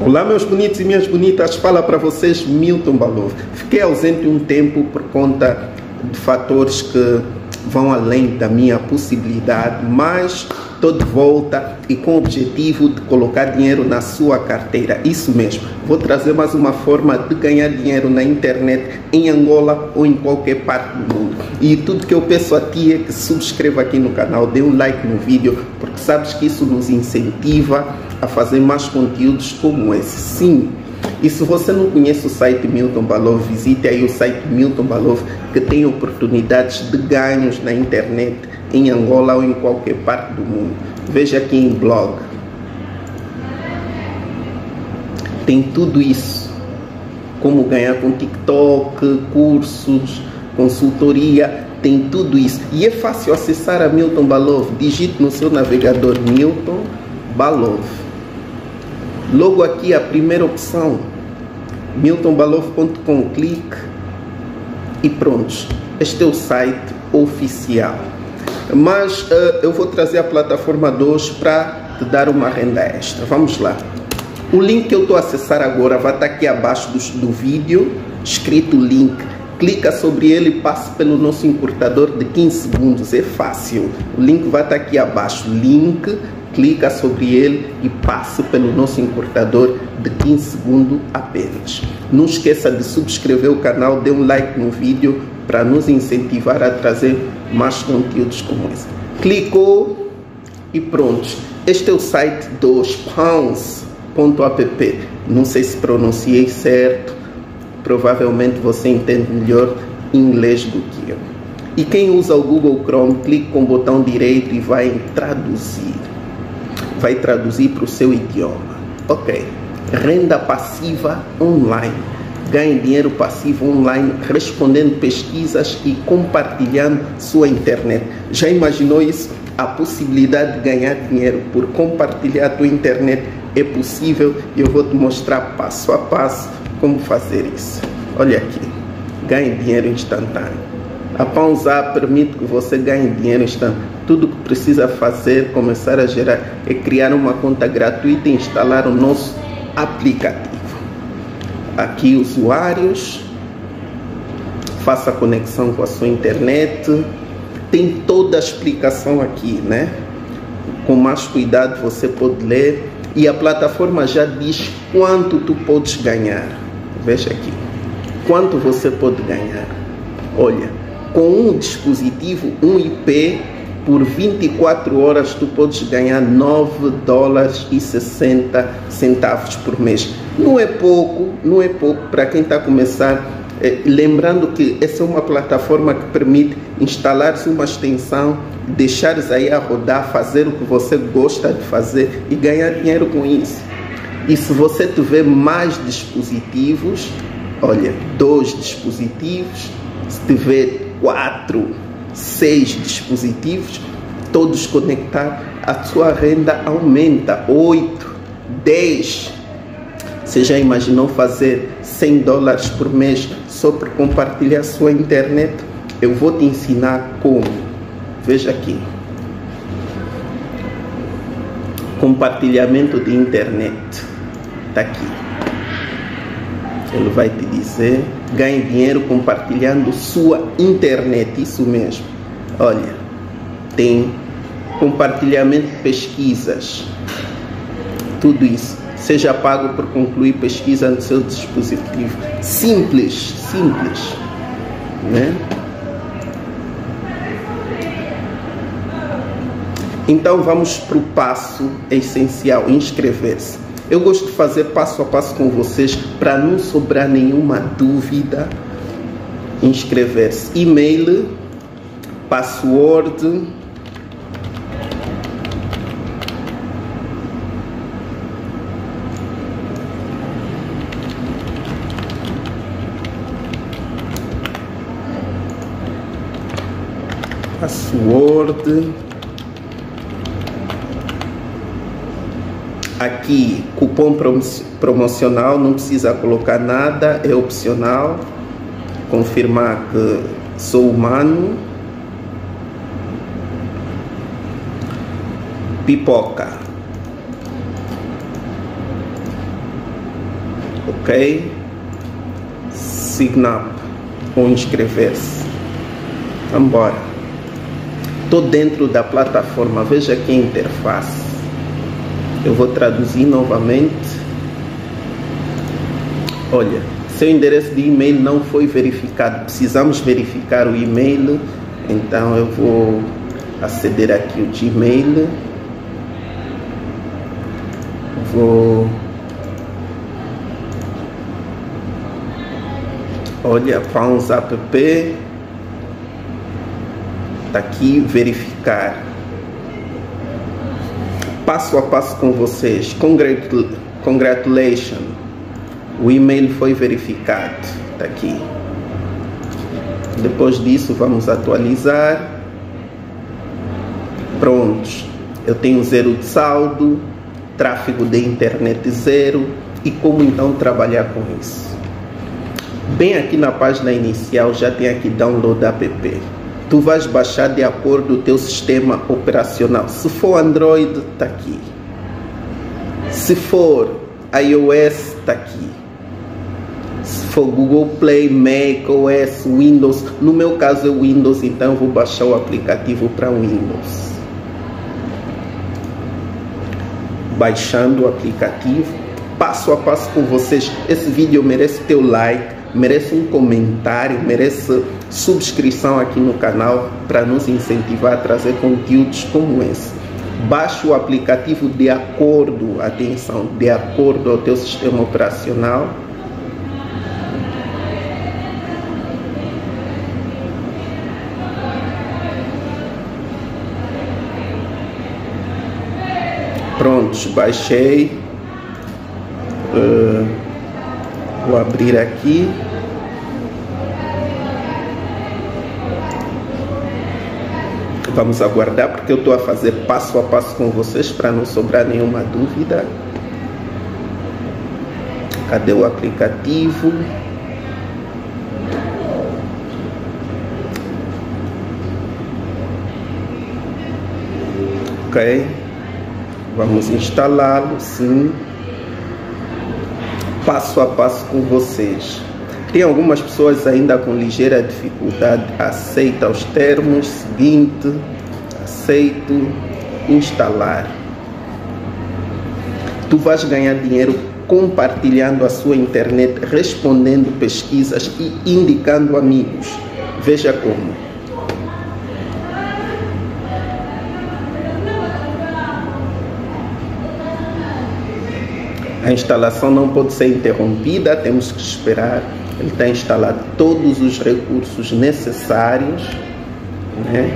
Olá meus bonitos e minhas bonitas, fala para vocês Milton Bhalove. Fiquei ausente um tempo por conta de fatores que vão além da minha possibilidade, mas estou de volta e com o objetivo de colocar dinheiro na sua carteira. Isso mesmo, vou trazer mais uma forma de ganhar dinheiro na internet em Angola ou em qualquer parte do mundo. E tudo que eu peço a ti é que subscreva aqui no canal, dê um like no vídeo, porque sabes que isso nos incentiva a fazer mais conteúdos como esse. Sim. E se você não conhece o site Milton Bhalove, visite aí o site Milton Bhalove, que tem oportunidades de ganhos na internet em Angola ou em qualquer parte do mundo. Veja aqui em blog. Tem tudo isso. Como ganhar com TikTok, cursos, consultoria, tem tudo isso. E é fácil acessar a Milton Bhalove. Digite no seu navegador Milton Bhalove. Logo aqui a primeira opção, miltonbhalove.com, clique e pronto, este é o site oficial. Mas eu vou trazer a plataforma 2 para te dar uma renda extra. Vamos lá, o link que eu estou a acessar agora vai estar aqui abaixo do vídeo, escrito link. Clica sobre ele e passe pelo nosso encurtador de 15 segundos, é fácil. O link vai estar aqui abaixo, link. Clica sobre ele e passe pelo nosso encurtador de 15 segundos apenas. Não esqueça de subscrever o canal, dê um like no vídeo para nos incentivar a trazer mais conteúdos como esse. Clicou e pronto. Este é o site dos Pawns.app. Não sei se pronunciei certo. Provavelmente você entende melhor inglês do que eu. E quem usa o Google Chrome, clique com o botão direito e vai em traduzir. Vai traduzir para o seu idioma. Ok. Renda passiva online. Ganhe dinheiro passivo online respondendo pesquisas e compartilhando sua internet. Já imaginou isso? A possibilidade de ganhar dinheiro por compartilhar a tua internet é possível. Eu vou te mostrar passo a passo como fazer isso. Olha aqui. Ganhe dinheiro instantâneo. A Pawns.app permite que você ganhe dinheiro instantâneo. Tudo o que precisa fazer, começar a gerar, é criar uma conta gratuita e instalar o nosso aplicativo. Aqui, usuários. Faça conexão com a sua internet. Tem toda a explicação aqui, né? Com mais cuidado você pode ler. E a plataforma já diz quanto tu podes ganhar. Veja aqui. Quanto você pode ganhar. Olha. Com um dispositivo, um IP, por 24 horas tu podes ganhar 9 dólares e 60 centavos por mês. Não é pouco para quem está a começar. Lembrando que essa é uma plataforma que permite instalares uma extensão, deixares aí a rodar, fazer o que você gosta de fazer e ganhar dinheiro com isso. E se você tiver mais dispositivos, olha, 2 dispositivos, se tiver 4, 6 dispositivos, todos conectados, a sua renda aumenta. 8, 10. Você já imaginou fazer 100 dólares por mês só por compartilhar sua internet? Eu vou te ensinar como. Veja aqui. Compartilhamento de internet. Está aqui. Ele vai te dizer, ganhe dinheiro compartilhando sua internet, isso mesmo. Olha, tem compartilhamento de pesquisas, tudo isso. Seja pago por concluir pesquisa no seu dispositivo. Simples, simples, né? Então vamos para o passo essencial, inscrever-se. Eu gosto de fazer passo a passo com vocês para não sobrar nenhuma dúvida. Inscrever-se, e-mail, password, Aqui, cupom promocional, não precisa colocar nada, é opcional. Confirmar que sou humano. Pipoca. ok? Sign up ou inscrever-se. Vamos embora. Estou dentro da plataforma, veja aqui a interface. Eu vou traduzir novamente. Olha, seu endereço de e-mail não foi verificado. Precisamos verificar o e-mail. Então eu vou aceder aqui o Gmail. Olha, Pawns.app. Está aqui, verificar. Passo a passo com vocês. Congratulations. O e-mail foi verificado. Está aqui. Depois disso, vamos atualizar. Prontos. Eu tenho 0 de saldo, tráfego de internet 0. E como então trabalhar com isso? Bem aqui na página inicial já tem aqui download app. Tu vais baixar de acordo com o teu sistema operacional. Se for Android, está aqui. Se for iOS, está aqui. Se for Google Play, Mac OS, Windows. No meu caso é Windows, então vou baixar o aplicativo para Windows. Baixando o aplicativo, passo a passo com vocês. Esse vídeo merece teu like, merece um comentário, merece subscrição aqui no canal para nos incentivar a trazer conteúdos como esse. Baixa o aplicativo de acordo, atenção, de acordo ao teu sistema operacional. Prontos, baixei. Vou abrir aqui. Vamos aguardar, porque eu estou a fazer passo a passo com vocês para não sobrar nenhuma dúvida. Cadê o aplicativo? Ok. Vamos instalá-lo, sim. Passo a passo com vocês. Tem algumas pessoas ainda com ligeira dificuldade. Aceita os termos. Seguinte. Aceito. Instalar. Tu vais ganhar dinheiro compartilhando a sua internet, respondendo pesquisas e indicando amigos. Veja como. A instalação não pode ser interrompida, temos que esperar. Ele está instalado todos os recursos necessários, né?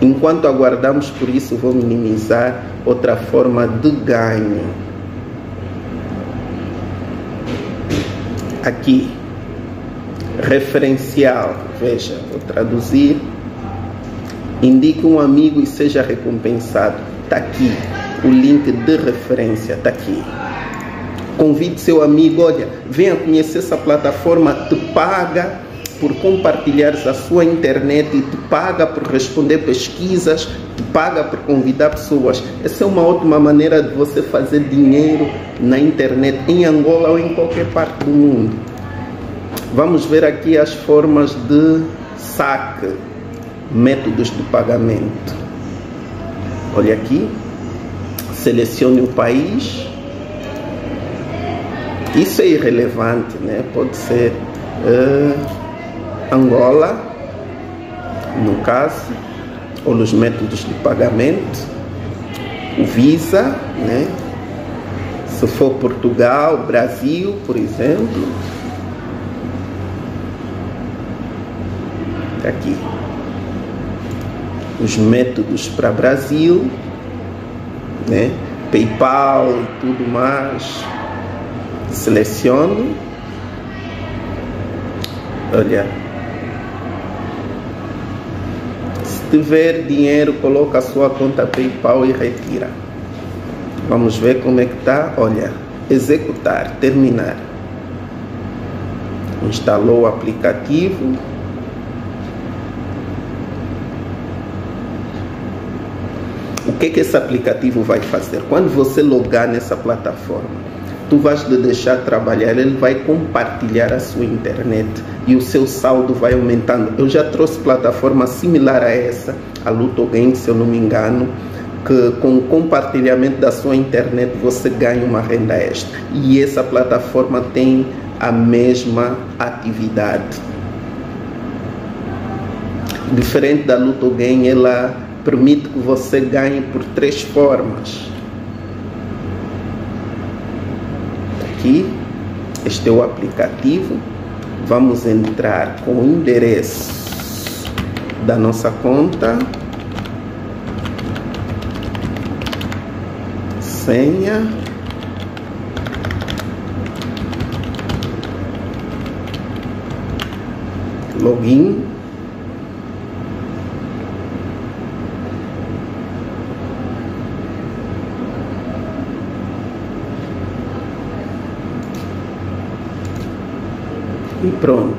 Enquanto aguardamos por isso, vou minimizar outra forma de ganho. Aqui, referencial, veja, vou traduzir. Indique um amigo e seja recompensado. Está aqui, o link de referência, está aqui. Convide seu amigo, olha, venha conhecer essa plataforma, te paga por compartilhar a sua internet, te paga por responder pesquisas, te paga por convidar pessoas. Essa é uma ótima maneira de você fazer dinheiro na internet, em Angola ou em qualquer parte do mundo. Vamos ver aqui as formas de saque, métodos de pagamento. Olha aqui, selecione o país. Isso é irrelevante, né? Pode ser Angola, no caso, ou os métodos de pagamento, o Visa, né? Se for Portugal, Brasil, por exemplo. Tá aqui. Os métodos para Brasil, né? PayPal e tudo mais. Seleciono, olha, se tiver dinheiro, coloca a sua conta PayPal e retira. Vamos ver como é que está. Olha, executar, terminar. Instalou o aplicativo. O que esse aplicativo vai fazer? Quando você logar nessa plataforma, tu vais de deixar trabalhar, ele vai compartilhar a sua internet e o seu saldo vai aumentando. Eu já trouxe plataforma similar a essa, a Luto Gain, se eu não me engano, que com o compartilhamento da sua internet você ganha uma renda extra, e essa plataforma tem a mesma atividade. Diferente da Luto Gain, ela permite que você ganhe por três formas. Aqui, este é o aplicativo. Vamos entrar com o endereço da nossa conta, senha, login, e pronto.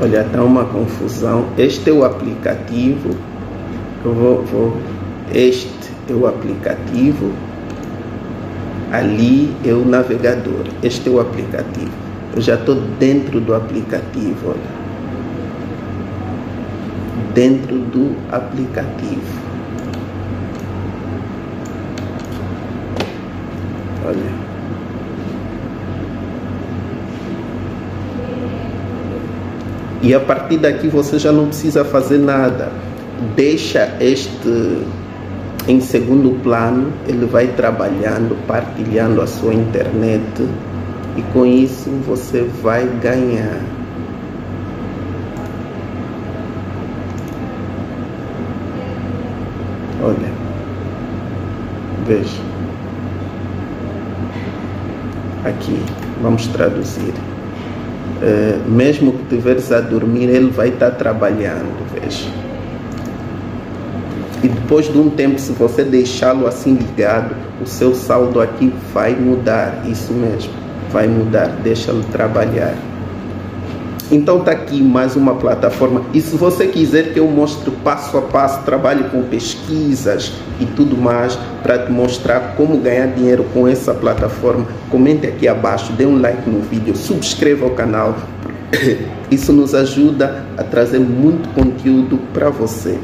Olha, tá uma confusão. Este é o aplicativo. Eu este é o aplicativo, ali é o navegador. Este é o aplicativo. Eu já estou dentro do aplicativo, olha. Dentro do aplicativo. Olha. E a partir daqui você já não precisa fazer nada. Deixa este em segundo plano, ele vai trabalhando, partilhando a sua internet, e com isso você vai ganhar. Olha, veja. Aqui, vamos traduzir. Mesmo que estiveres a dormir, ele vai estar trabalhando, veja. E depois de um tempo, se você deixá-lo assim ligado, o seu saldo aqui vai mudar, isso mesmo, vai mudar, deixa-lo trabalhar. Então está aqui mais uma plataforma, e se você quiser que eu mostre passo a passo, trabalhe com pesquisas e tudo mais, para te mostrar como ganhar dinheiro com essa plataforma, comente aqui abaixo, dê um like no vídeo, subscreva o canal, isso nos ajuda a trazer muito conteúdo para você.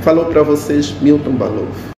Falou para vocês, Milton Bhalove.